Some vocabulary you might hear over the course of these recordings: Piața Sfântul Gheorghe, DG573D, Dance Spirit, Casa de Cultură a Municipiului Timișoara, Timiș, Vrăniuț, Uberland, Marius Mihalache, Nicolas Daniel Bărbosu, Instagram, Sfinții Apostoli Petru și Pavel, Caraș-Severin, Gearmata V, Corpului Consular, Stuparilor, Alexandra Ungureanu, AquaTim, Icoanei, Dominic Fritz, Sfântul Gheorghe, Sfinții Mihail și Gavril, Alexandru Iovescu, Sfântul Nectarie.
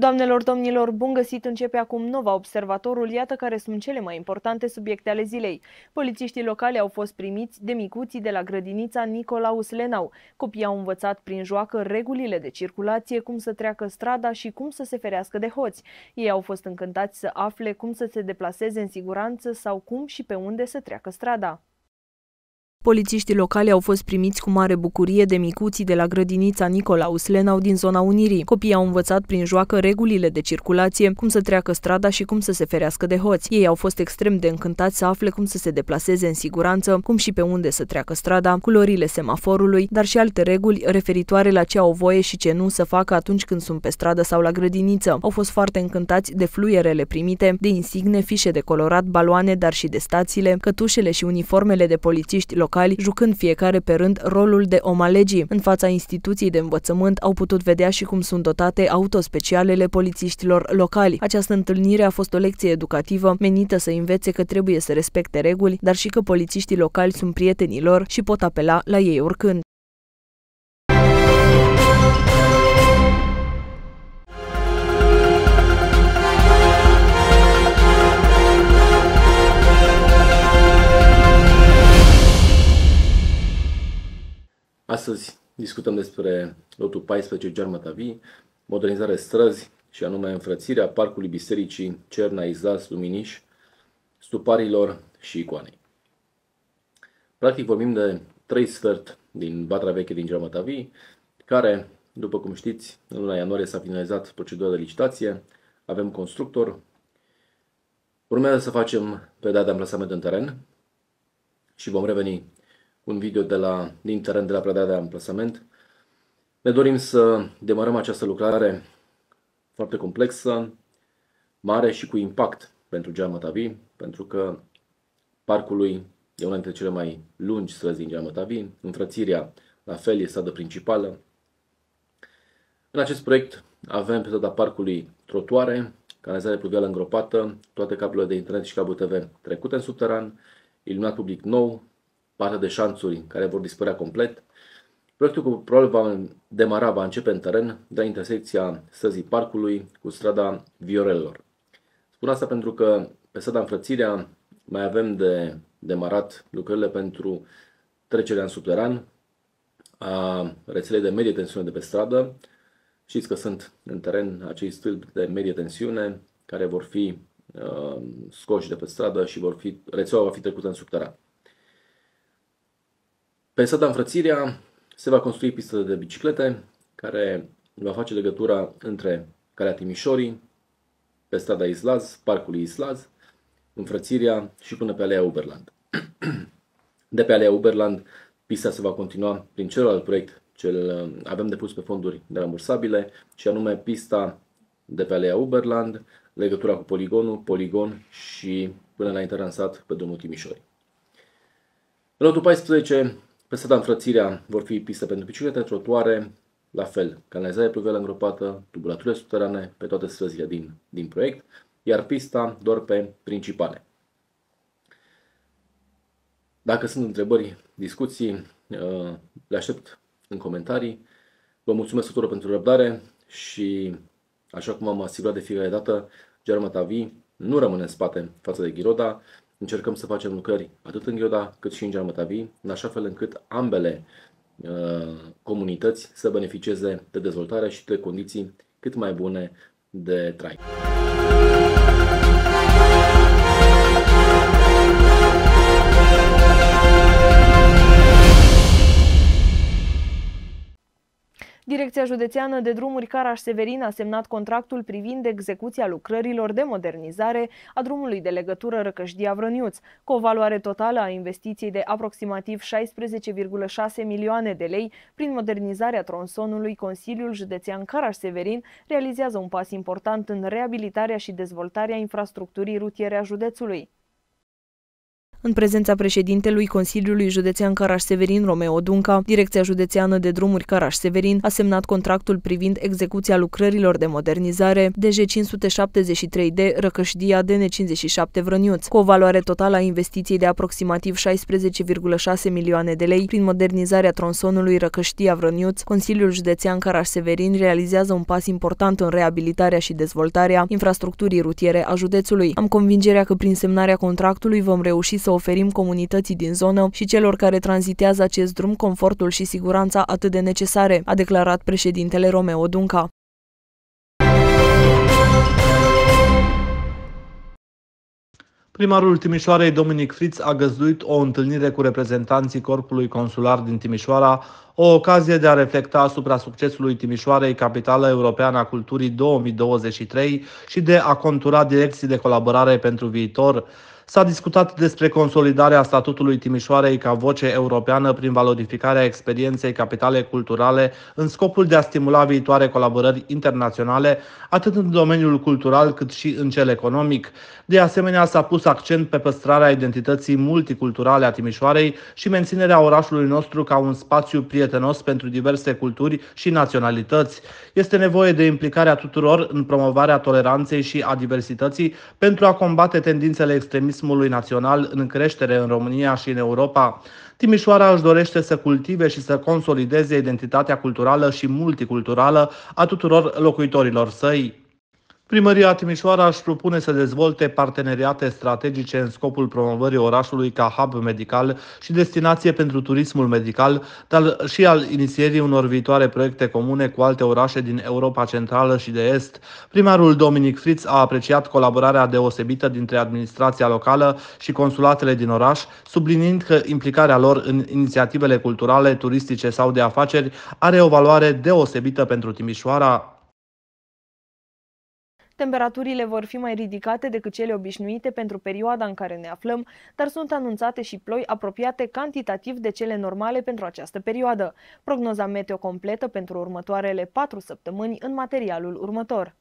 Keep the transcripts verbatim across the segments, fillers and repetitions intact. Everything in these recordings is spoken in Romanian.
Doamnelor, domnilor, bun găsit! Începe acum Nova Observatorul, iată care sunt cele mai importante subiecte ale zilei. Polițiștii locali au fost primiți de micuții de la grădinița Nicolaus Lenau. Copiii au învățat prin joacă regulile de circulație, cum să treacă strada și cum să se ferească de hoți. Ei au fost încântați să afle cum să se deplaseze în siguranță sau cum și pe unde să treacă strada. Polițiștii locali au fost primiți cu mare bucurie de micuții de la grădinița Nicolaus Lenau din zona Unirii. Copiii au învățat prin joacă regulile de circulație, cum să treacă strada și cum să se ferească de hoți. Ei au fost extrem de încântați să afle cum să se deplaseze în siguranță, cum și pe unde să treacă strada, culorile semaforului, dar și alte reguli referitoare la ce au voie și ce nu să facă atunci când sunt pe stradă sau la grădiniță. Au fost foarte încântați de fluierele primite, de insigne, fișe de colorat, baloane, dar și de stațiile, cătușele și uniformele de polițiști locali. Locali, jucând fiecare pe rând rolul de om al legii. În fața instituției de învățământ au putut vedea și cum sunt dotate autospecialele polițiștilor locali. Această întâlnire a fost o lecție educativă menită să învețe că trebuie să respecte reguli, dar și că polițiștii locali sunt prietenii lor și pot apela la ei oricând. Astăzi discutăm despre lotul paisprezece Gearmata V, modernizare străzi și anume înfrățirea parcului bisericii Cerna Izlați, Luminiș, Stuparilor și Icoanei. Practic vorbim de trei sfert din Batra Veche din Gearmata V, care, după cum știți, în luna ianuarie s-a finalizat procedura de licitație, avem constructor, urmează să facem perioada de amplasament în teren și vom reveni un video de la, din teren de la predarea de amplasament. Ne dorim să demarăm această lucrare foarte complexă, mare și cu impact pentru Gearmata V, pentru că parcului e una dintre cele mai lungi străzi din Gearmata V, înfrățirea la fel e stradă principală. În acest proiect avem pe toată parcului trotuare, canalizare pluvială îngropată, toate cablurile de internet și cablu T V trecute în subteran, iluminat public nou, parte de șanțuri care vor dispărea complet. Proiectul cu probabil va demara, va începe în teren de la intersecția străzii parcului cu strada Viorelor. Spun asta pentru că pe strada Înfrățirea mai avem de demarat lucrările pentru trecerea în subteran a rețelei de medie tensiune de pe stradă. Știți că sunt în teren acei stâlpi de medie tensiune care vor fi uh, scoși de pe stradă și vor fi, rețeaua va fi trecută în subteran. Pe strada Înfrățirea se va construi pista de biciclete care va face legătura între Calea Timișorii, pe strada Izlaz, parcului Izlaz, Înfrățirea și până pe alea Uberland. De pe alea Uberland, pista se va continua prin celălalt proiect ce avem depus pe fonduri nerambursabile, și anume pista de pe alea Uberland, legătura cu poligonul, poligon și până la intersat pe drumul Timișorii. În lotul paisprezece, pe strada Înfrățirea vor fi piste pentru biciclete, trotuare, la fel, canalizare pluvială îngropată, tubulaturile subterane pe toate străzile din, din proiect, iar pista doar pe principale. Dacă sunt întrebări, discuții, le aștept în comentarii. Vă mulțumesc tuturor pentru răbdare și, așa cum am asigurat de fiecare dată, Gearmata V nu rămâne în spate față de Ghiroda. Încercăm să facem lucrări atât în Ghiroda cât și în Gearmata V, în așa fel încât ambele uh, comunități să beneficieze de dezvoltare și de condiții cât mai bune de trai. Direcția Județeană de Drumuri Caraș-Severin a semnat contractul privind execuția lucrărilor de modernizare a drumului de legătură Răcășdia-Vrăniuț, cu o valoare totală a investiției de aproximativ șaisprezece virgulă șase milioane de lei. Prin modernizarea tronsonului, Consiliul Județean Caraș-Severin realizează un pas important în reabilitarea și dezvoltarea infrastructurii rutiere a județului. în prezența președintelui Consiliului Județean Caraș-Severin, Romeo Dunca. Direcția Județeană de Drumuri Caraș-Severin a semnat contractul privind execuția lucrărilor de modernizare D G cinci sute șaptezeci și trei D Răcășdia D N cincizeci și șapte Vrăniuț, cu o valoare totală a investiției de aproximativ șaisprezece virgulă șase milioane de lei. Prin modernizarea tronsonului Răcășdia-Vrăniuț, Consiliul Județean Caraș-Severin realizează un pas important în reabilitarea și dezvoltarea infrastructurii rutiere a județului. Am convingerea că prin semnarea contractului vom reuși să oferim comunității din zonă și celor care tranzitează acest drum confortul și siguranța atât de necesare, a declarat președintele Romeo Dunca. Primarul Timișoarei, Dominic Fritz, a găzduit o întâlnire cu reprezentanții Corpului Consular din Timișoara, o ocazie de a reflecta asupra succesului Timișoarei, capitală europeană a culturii două mii douăzeci și trei, și de a contura direcții de colaborare pentru viitor. S-a discutat despre consolidarea statutului Timișoarei ca voce europeană prin valorificarea experienței capitale culturale în scopul de a stimula viitoare colaborări internaționale, atât în domeniul cultural cât și în cel economic. De asemenea, s-a pus accent pe păstrarea identității multiculturale a Timișoarei și menținerea orașului nostru ca un spațiu prietenos pentru diverse culturi și naționalități. Este nevoie de implicarea tuturor în promovarea toleranței și a diversității pentru a combate tendințele extremiste național în creștere în România și în Europa. Timișoara își dorește să cultive și să consolideze identitatea culturală și multiculturală a tuturor locuitorilor săi. Primăria Timișoara își propune să dezvolte parteneriate strategice în scopul promovării orașului ca hub medical și destinație pentru turismul medical, dar și al inițierii unor viitoare proiecte comune cu alte orașe din Europa Centrală și de Est. Primarul Dominic Fritz a apreciat colaborarea deosebită dintre administrația locală și consulatele din oraș, subliniind că implicarea lor în inițiativele culturale, turistice sau de afaceri are o valoare deosebită pentru Timișoara. Temperaturile vor fi mai ridicate decât cele obișnuite pentru perioada în care ne aflăm, dar sunt anunțate și ploi apropiate cantitativ de cele normale pentru această perioadă. Prognoza meteo completă pentru următoarele patru săptămâni în materialul următor.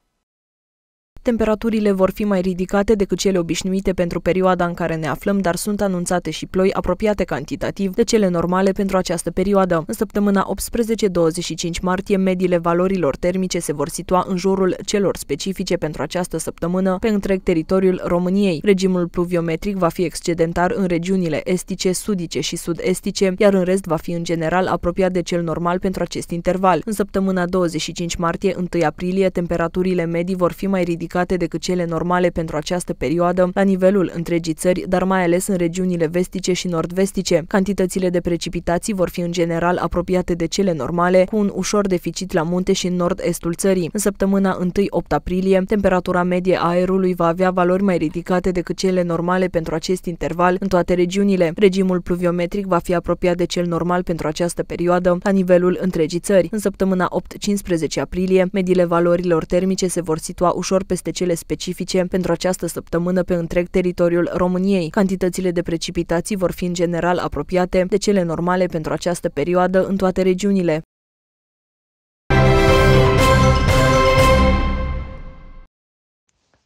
Temperaturile vor fi mai ridicate decât cele obișnuite pentru perioada în care ne aflăm, dar sunt anunțate și ploi apropiate cantitativ de cele normale pentru această perioadă. În săptămâna optsprezece douăzeci și cinci martie, mediile valorilor termice se vor situa în jurul celor specifice pentru această săptămână pe întreg teritoriul României. Regimul pluviometric va fi excedentar în regiunile estice, sudice și sud-estice, iar în rest va fi în general apropiat de cel normal pentru acest interval. În săptămâna douăzeci și cinci martie - unu aprilie, temperaturile medii vor fi mai ridicate decât cele normale pentru această perioadă la nivelul întregii țări, dar mai ales în regiunile vestice și nord-vestice. Cantitățile de precipitații vor fi în general apropiate de cele normale, cu un ușor deficit la munte și în nord-estul țării. În săptămâna unu - opt aprilie, temperatura medie a aerului va avea valori mai ridicate decât cele normale pentru acest interval în toate regiunile. Regimul pluviometric va fi apropiat de cel normal pentru această perioadă la nivelul întregii țări. În săptămâna opt - cincisprezece aprilie, mediile valorilor termice se vor situa ușor peste peste cele specifice pentru această săptămână pe întreg teritoriul României. Cantitățile de precipitații vor fi în general apropiate de cele normale pentru această perioadă în toate regiunile.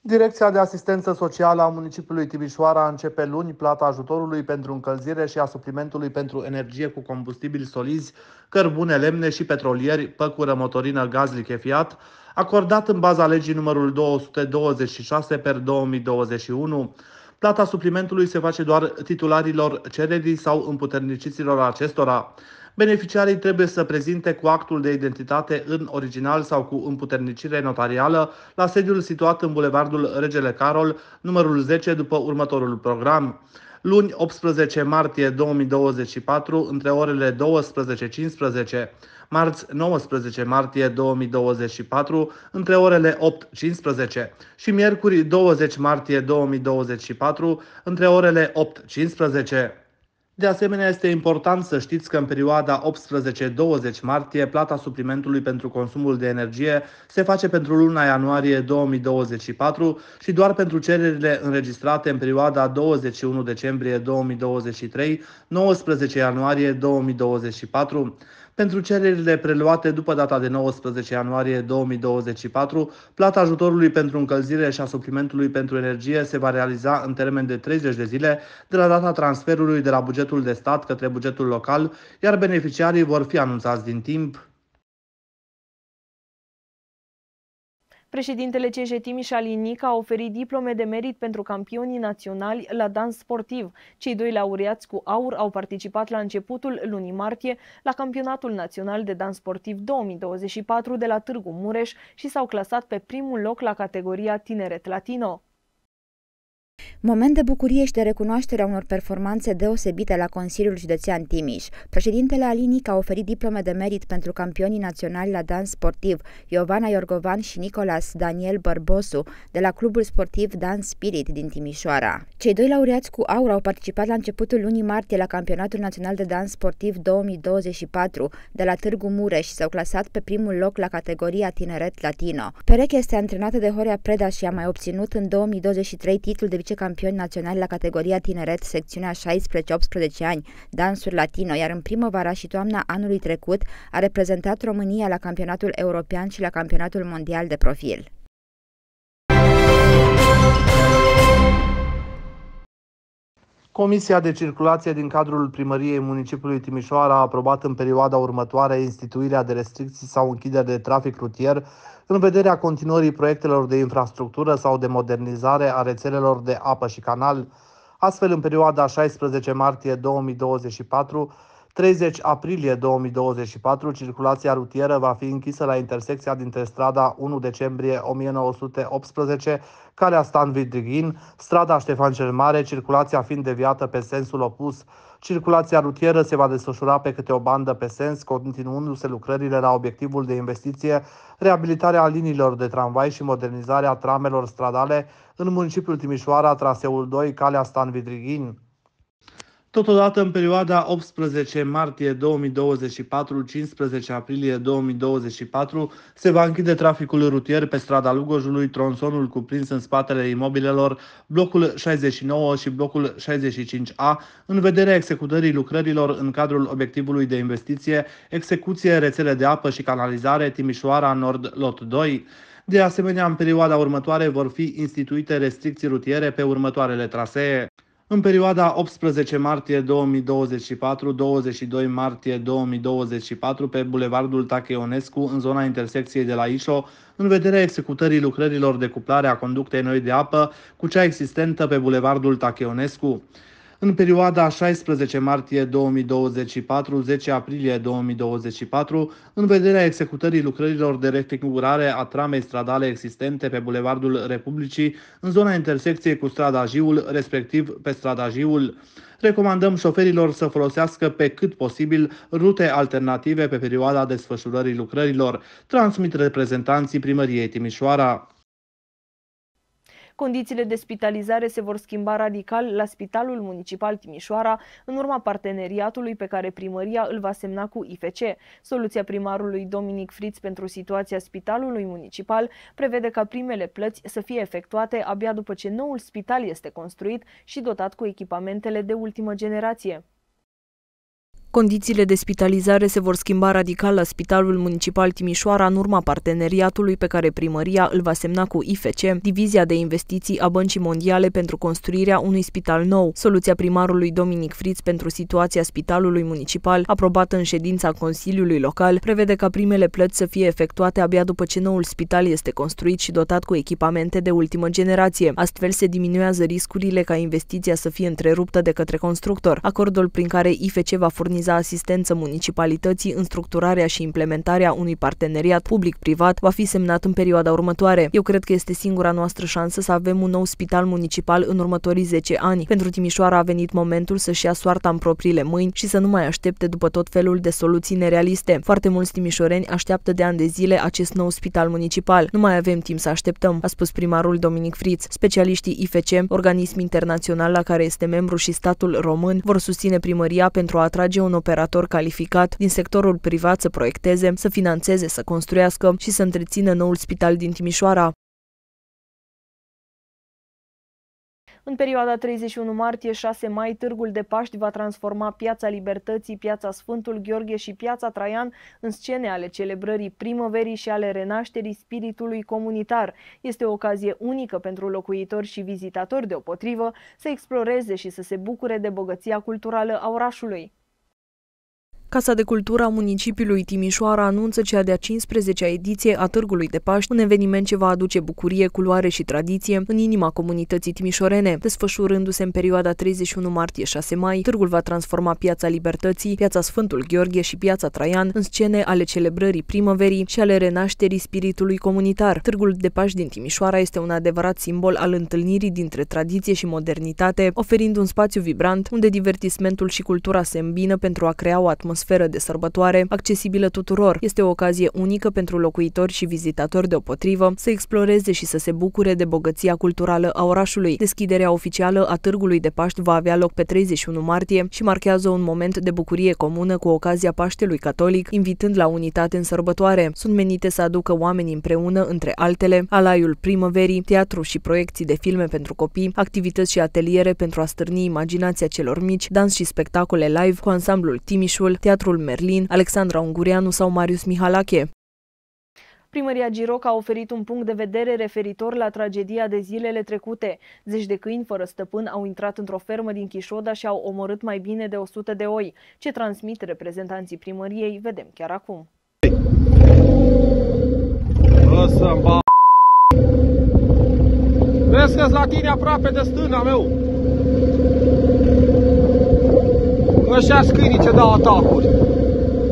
Direcția de Asistență Socială a Municipiului Timișoara începe luni plata ajutorului pentru încălzire și a suplimentului pentru energie cu combustibili solizi, cărbune, lemne și petrolieri, păcură, motorină, gaz lichefiat, acordat în baza legii numărul două sute douăzeci și șase pe două mii douăzeci și unu. Plata suplimentului se face doar titularilor cererii sau împuterniciților acestora. Beneficiarii trebuie să prezinte cu actul de identitate în original sau cu împuternicire notarială la sediul situat în bulevardul Regele Carol, numărul zece, după următorul program. Luni optsprezece martie două mii douăzeci și patru, între orele douăsprezece și cincisprezece. Marți nouăsprezece martie două mii douăzeci și patru, între orele opt și cincisprezece. Și miercuri douăzeci martie două mii douăzeci și patru, între orele opt și cincisprezece. De asemenea, este important să știți că în perioada optsprezece douăzeci martie, plata suplimentului pentru consumul de energie se face pentru luna ianuarie două mii douăzeci și patru și doar pentru cererile înregistrate în perioada douăzeci și unu decembrie două mii douăzeci și trei - nouăsprezece ianuarie două mii douăzeci și patru. Pentru cererile preluate după data de nouăsprezece ianuarie două mii douăzeci și patru, plata ajutorului pentru încălzire și a suplimentului pentru energie se va realiza în termen de treizeci de zile de la data transferului de la bugetul de stat către bugetul local, iar beneficiarii vor fi anunțați din timp. Președintele C J Timiș Ali Nica a oferit diplome de merit pentru campionii naționali la dans sportiv. Cei doi laureați cu aur au participat la începutul lunii martie la Campionatul Național de Dans Sportiv două mii douăzeci și patru de la Târgu Mureș și s-au clasat pe primul loc la categoria Tineret Latino. Moment de bucurie și de recunoașterea unor performanțe deosebite la Consiliul Județean Timiș. Președintele Ali Nica a oferit diplome de merit pentru campionii naționali la dans sportiv, Ioana Iorgovan și Nicolas Daniel Bărbosu, de la Clubul Sportiv Dance Spirit din Timișoara. Cei doi laureați cu aur au participat la începutul lunii martie la Campionatul Național de Dans Sportiv două mii douăzeci și patru, de la Târgu Mureș și s-au clasat pe primul loc la categoria Tineret Latino. Perechea este antrenată de Horea Preda și a mai obținut în două mii douăzeci și trei titlul de campioni naționali la categoria tineret, secțiunea șaisprezece optsprezece ani, dansuri latino, iar în primăvara și toamna anului trecut a reprezentat România la campionatul european și la campionatul mondial de profil. Comisia de circulație din cadrul primăriei municipiului Timișoara a aprobat în perioada următoare instituirea de restricții sau închideri de trafic rutier în vederea continuării proiectelor de infrastructură sau de modernizare a rețelelor de apă și canal. Astfel, în perioada șaisprezece martie două mii douăzeci și patru, treizeci aprilie două mii douăzeci și patru, circulația rutieră va fi închisă la intersecția dintre strada unu decembrie o mie nouă sute optsprezece, calea Stan Vidrighin, strada Ștefan cel Mare, circulația fiind deviată pe sensul opus. Circulația rutieră se va desfășura pe câte o bandă pe sens, continuându-se lucrările la obiectivul de investiție, reabilitarea liniilor de tramvai și modernizarea tramelor stradale în municipiul Timișoara, traseul doi, calea Stan Vidrighin. Totodată, în perioada optsprezece martie două mii douăzeci și patru - cincisprezece aprilie două mii douăzeci și patru, se va închide traficul rutier pe strada Lugojului, tronsonul cuprins în spatele imobilelor, blocul șaizeci și nouă și blocul șaizeci și cinci A, în vederea executării lucrărilor în cadrul obiectivului de investiție, execuție, rețele de apă și canalizare, Timișoara Nord, lot doi. De asemenea, în perioada următoare vor fi instituite restricții rutiere pe următoarele trasee. În perioada optsprezece martie două mii douăzeci și patru - douăzeci și doi martie două mii douăzeci și patru, pe Bulevardul Tacheonescu, în zona intersecției de la Ișo, în vederea executării lucrărilor de cuplare a conductei noi de apă cu cea existentă pe Bulevardul Tacheonescu. În perioada șaisprezece martie două mii douăzeci și patru - zece aprilie două mii douăzeci și patru, în vederea executării lucrărilor de refigurare a tramei stradale existente pe Bulevardul Republicii, în zona intersecției cu strada Jiul, respectiv pe strada Jiul, recomandăm șoferilor să folosească pe cât posibil rute alternative pe perioada desfășurării lucrărilor, transmit reprezentanții primăriei Timișoara. Condițiile de spitalizare se vor schimba radical la Spitalul Municipal Timișoara, în urma parteneriatului pe care primăria îl va semna cu I F C. Soluția primarului Dominic Fritz pentru situația Spitalului Municipal prevede ca primele plăți să fie efectuate abia după ce noul spital este construit și dotat cu echipamentele de ultimă generație. Condițiile de spitalizare se vor schimba radical la Spitalul Municipal Timișoara în urma parteneriatului pe care primăria îl va semna cu I F C, Divizia de Investiții a Băncii Mondiale pentru construirea unui spital nou. Soluția primarului Dominic Fritz pentru situația Spitalului Municipal, aprobată în ședința Consiliului Local, prevede ca primele plăți să fie efectuate abia după ce noul spital este construit și dotat cu echipamente de ultimă generație. Astfel se diminuează riscurile ca investiția să fie întreruptă de către constructor. Acordul prin care I F C va furniza asistență municipalității în structurarea și implementarea unui parteneriat public-privat va fi semnat în perioada următoare. Eu cred că este singura noastră șansă să avem un nou spital municipal în următorii zece ani. Pentru Timișoara a venit momentul să-și ia soarta în propriile mâini și să nu mai aștepte după tot felul de soluții nerealiste. Foarte mulți timișoreni așteaptă de ani de zile acest nou spital municipal. Nu mai avem timp să așteptăm, a spus primarul Dominic Fritz. Specialiștii I F C, organism internațional la care este membru și statul român, vor susține primăria pentru a atrage un operator calificat din sectorul privat să proiecteze, să finanțeze, să construiască și să întrețină noul spital din Timișoara. În perioada treizeci și unu martie - șase mai, Târgul de Paști va transforma Piața Libertății, Piața Sfântul Gheorghe și Piața Traian în scene ale celebrării primăverii și ale renașterii spiritului comunitar. Este o ocazie unică pentru locuitori și vizitatori deopotrivă să exploreze și să se bucure de bogăția culturală a orașului. Casa de Cultură a municipiului Timișoara anunță cea de-a cincisprezecea ediție a Târgului de Paști, un eveniment ce va aduce bucurie, culoare și tradiție în inima comunității timișorene. Desfășurându-se în perioada treizeci și unu martie - șase mai, târgul va transforma Piața Libertății, Piața Sfântul Gheorghe și Piața Traian în scene ale celebrării primăverii și ale renașterii spiritului comunitar. Târgul de Paști din Timișoara este un adevărat simbol al întâlnirii dintre tradiție și modernitate, oferind un spațiu vibrant unde divertismentul și cultura se îmbină pentru a crea o atmosferă sferă de sărbătoare, accesibilă tuturor. Este o ocazie unică pentru locuitori și vizitatori deopotrivă să exploreze și să se bucure de bogăția culturală a orașului. Deschiderea oficială a Târgului de Paști va avea loc pe treizeci și unu martie și marchează un moment de bucurie comună cu ocazia Paștelui Catolic, invitând la unitate în sărbătoare. Sunt menite să aducă oamenii împreună, între altele, alaiul primăverii, teatru și proiecții de filme pentru copii, activități și ateliere pentru a stârni imaginația celor mici, dans și spectacole live cu ansamblul Timișul, Teatrul Merlin, Alexandra Ungureanu sau Marius Mihalache. Primăria Giroc a oferit un punct de vedere referitor la tragedia de zilele trecute. Zeci de câini fără stăpân au intrat într-o fermă din Chișoda și au omorât mai bine de o sută de oi. Ce transmit reprezentanții primăriei, vedem chiar acum. Vezi că-s la tine aproape de stâna meu. Așa-s câinii ce dau atacuri.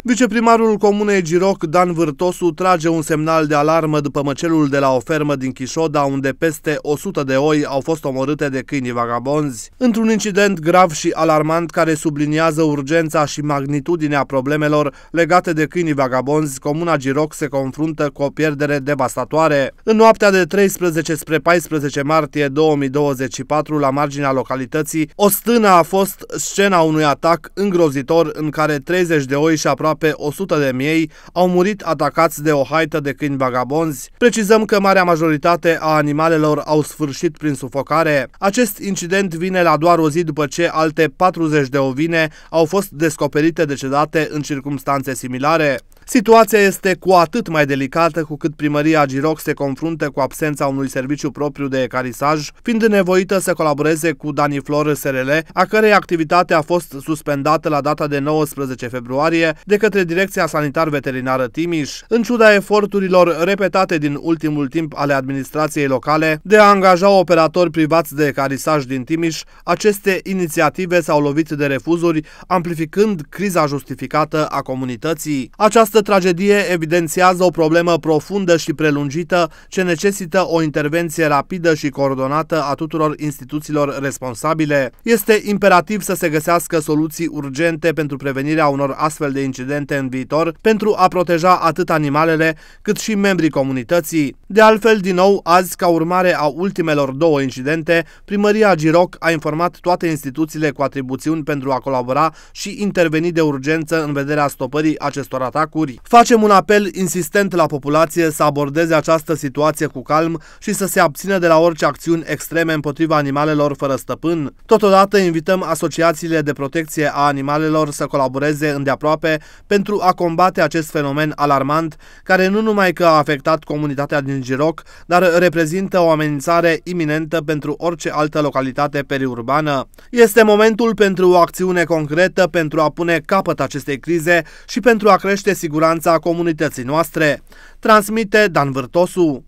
Viceprimarul comunei Giroc, Dan Vârtosu, trage un semnal de alarmă după măcelul de la o fermă din Chișoda, unde peste o sută de oi au fost omorâte de câinii vagabonzi, într-un incident grav și alarmant care subliniază urgența și magnitudinea problemelor legate de câinii vagabonzi. Comuna Giroc se confruntă cu o pierdere devastatoare. În noaptea de treisprezece spre paisprezece martie două mii douăzeci și patru, la marginea localității, o stână a fost scena unui atac îngrozitor în care treizeci de oi și aproape pe o sută de miei au murit atacați de o haită de câini vagabonzi. Precizăm că marea majoritate a animalelor au sfârșit prin sufocare. Acest incident vine la doar o zi după ce alte patruzeci de ovine au fost descoperite decedate în circumstanțe similare. Situația este cu atât mai delicată cu cât primăria Giroc se confruntă cu absența unui serviciu propriu de ecarisaj, fiind nevoită să colaboreze cu Daniflor S R L, a cărei activitate a fost suspendată la data de nouăsprezece februarie de către Direcția Sanitar-Veterinară Timiș. În ciuda eforturilor repetate din ultimul timp ale administrației locale de a angaja operatori privați de ecarisaj din Timiș, aceste inițiative s-au lovit de refuzuri, amplificând criza justificată a comunității. Această tragedie evidențiază o problemă profundă și prelungită ce necesită o intervenție rapidă și coordonată a tuturor instituțiilor responsabile. Este imperativ să se găsească soluții urgente pentru prevenirea unor astfel de incidente în viitor, pentru a proteja atât animalele cât și membrii comunității. De altfel, din nou, azi, ca urmare a ultimelor două incidente, primăria Giroc a informat toate instituțiile cu atribuțiuni pentru a colabora și interveni de urgență în vederea stopării acestor atacuri. Facem un apel insistent la populație să abordeze această situație cu calm și să se abțină de la orice acțiuni extreme împotriva animalelor fără stăpân. Totodată invităm asociațiile de protecție a animalelor să colaboreze îndeaproape pentru a combate acest fenomen alarmant, care nu numai că a afectat comunitatea din Giroc, dar reprezintă o amenințare iminentă pentru orice altă localitate periurbană. Este momentul pentru o acțiune concretă pentru a pune capăt acestei crize și pentru a crește siguranța siguranța comunității noastre. Transmite Dan Vârtosu.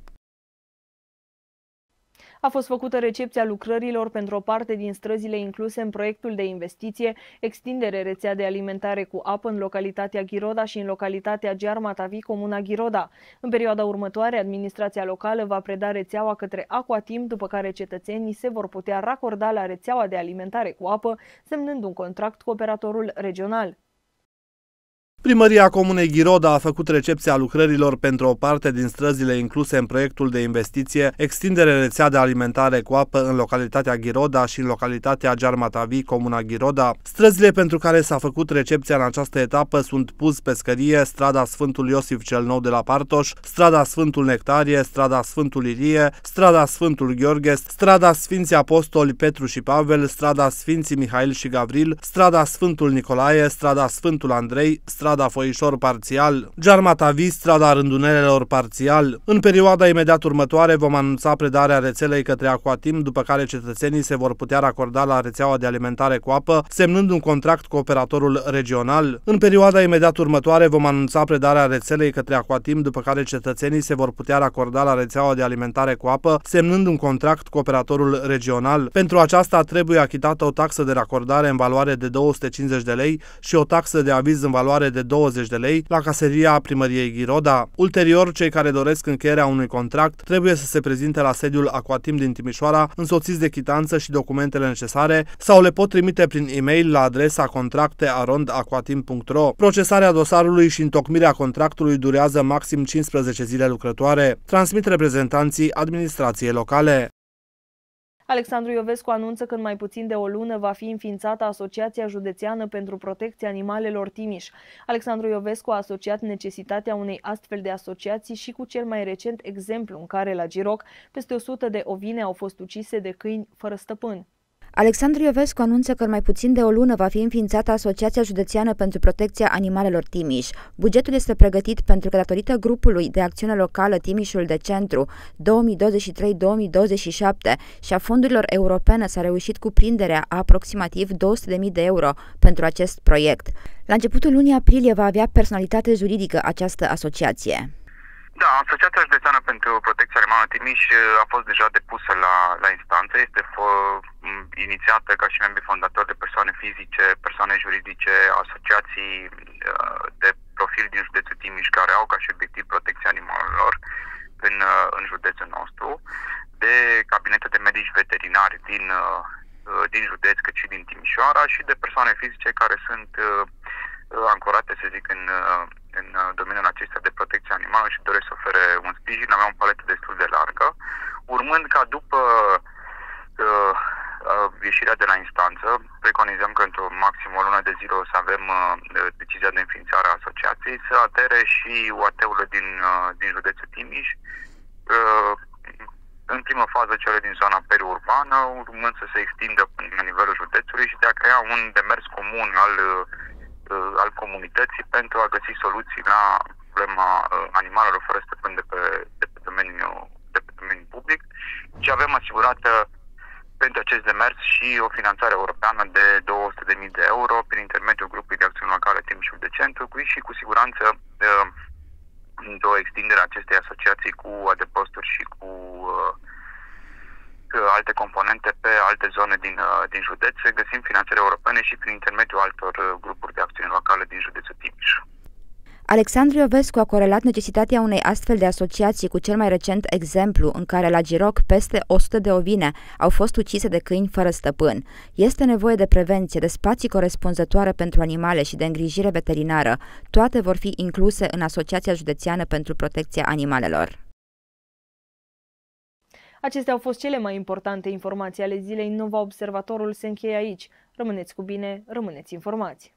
A fost făcută recepția lucrărilor pentru o parte din străzile incluse în proiectul de investiție extindere rețea de alimentare cu apă în localitatea Ghiroda și în localitatea Gearmata V, comuna Ghiroda. În perioada următoare, administrația locală va preda rețeaua către AquaTim, după care cetățenii se vor putea racorda la rețeaua de alimentare cu apă, semnând un contract cu operatorul regional. Primăria Comunei Ghiroda a făcut recepția lucrărilor pentru o parte din străzile incluse în proiectul de investiție Extindere rețea de alimentare cu apă în localitatea Ghiroda și în localitatea Gearmata V, Comuna Ghiroda. Străzile pentru care s-a făcut recepția în această etapă sunt Puz Pescărie, strada Sfântul Iosif cel Nou de la Partoș, strada Sfântul Nectarie, strada Sfântul Ilie, strada Sfântul Gheorghe, strada Sfinții Apostoli Petru și Pavel, strada Sfinții Mihail și Gavril, strada Sfântul Nicolae, strada Sfântul Andrei, strada Strada Foișor parțial, Gearmata V, strada Rândunelelor parțial. În perioada imediat următoare vom anunța predarea rețelei către AquaTim, după care cetățenii se vor putea racorda la rețeaua de alimentare cu apă, semnând un contract cu operatorul regional. În perioada imediat următoare vom anunța predarea rețelei către AquaTim, după care cetățenii se vor putea racorda la rețeaua de alimentare cu apă, semnând un contract cu operatorul regional. Pentru aceasta trebuie achitată o taxă de racordare în valoare de două sute cincizeci de lei și o taxă de aviz în valoare de douăzeci de lei la caseria Primăriei Ghiroda. Ulterior, cei care doresc încheierea unui contract trebuie să se prezinte la sediul AquaTim din Timișoara, însoțiți de chitanță și documentele necesare, sau le pot trimite prin e-mail la adresa contracte arond aquatim punct ro. Procesarea dosarului și întocmirea contractului durează maxim cincisprezece zile lucrătoare. Transmit reprezentanții administrației locale. Alexandru Iovescu anunță că în mai puțin de o lună va fi înființată Asociația Județeană pentru Protecția Animalelor Timiș. Alexandru Iovescu a asociat necesitatea unei astfel de asociații și cu cel mai recent exemplu în care, la Giroc, peste o sută de ovine au fost ucise de câini fără stăpân. Alexandru Iovescu anunță că în mai puțin de o lună va fi înființată Asociația Județeană pentru Protecția Animalelor Timiș. Bugetul este pregătit pentru că, datorită grupului de acțiune locală Timișul de Centru două mii douăzeci și trei două mii douăzeci și șapte și a fondurilor europene s-a reușit cuprinderea a aproximativ două sute de mii de euro pentru acest proiect. La începutul lunii aprilie va avea personalitate juridică această asociație. Da, Asociația Județeană pentru Protecția Animalelor Timiș a fost deja depusă la, la instanță, este fă, inițiată ca și membri fondatori de persoane fizice, persoane juridice, asociații de profil din județul Timiș care au ca și obiectiv protecția animalelor în, în județul nostru, de cabinete de medici veterinari din, din județ cât și din Timișoara și de persoane fizice care sunt ancorate, să zic, în, în domeniul acesta de protecție animală și doresc să ofere un sprijin. Avea o paletă destul de largă, urmând ca după uh, uh, ieșirea de la instanță, preconizăm că într-o maxim o lună de zile o să avem uh, decizia de înființare a asociației, să atere și U A T-urile din, uh, din județul Timiș, uh, în primă fază cele din zona periurbană, urmând să se extindă la nivelul județului și de a crea un demers comun al uh, al comunității pentru a găsi soluții la problema animalelor fără stăpân de pe, de pe domeniul de pe domeniul public, și avem asigurată pentru acest demers și o finanțare europeană de două sute de mii de euro prin intermediul grupului de acțiune locală Timișul de Centru și cu siguranță de o extindere a acestei asociații cu adăposturi și cu alte componente pe alte zone din, din județ, găsim finanțări europene și prin intermediul altor grupuri de acțiune locale din județul Timiș. Alexandru Iovescu a corelat necesitatea unei astfel de asociații cu cel mai recent exemplu în care la Giroc peste o sută de ovine au fost ucise de câini fără stăpân. Este nevoie de prevenție, de spații corespunzătoare pentru animale și de îngrijire veterinară. Toate vor fi incluse în Asociația Județeană pentru Protecția Animalelor. Acestea au fost cele mai importante informații ale zilei. Nova Observatorul se încheie aici. Rămâneți cu bine, rămâneți informați!